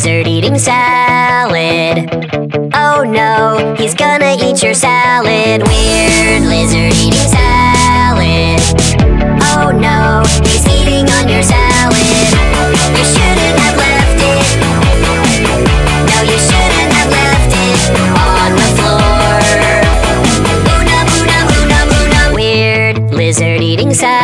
lizard eating salad. Oh no, he's gonna eat your salad. Weird lizard eating salad. Oh no, he's eating on your salad. You shouldn't have left it. No, you shouldn't have left it on the floor. Una, una, una, una. Weird lizard eating salad.